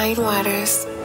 Ninewaters.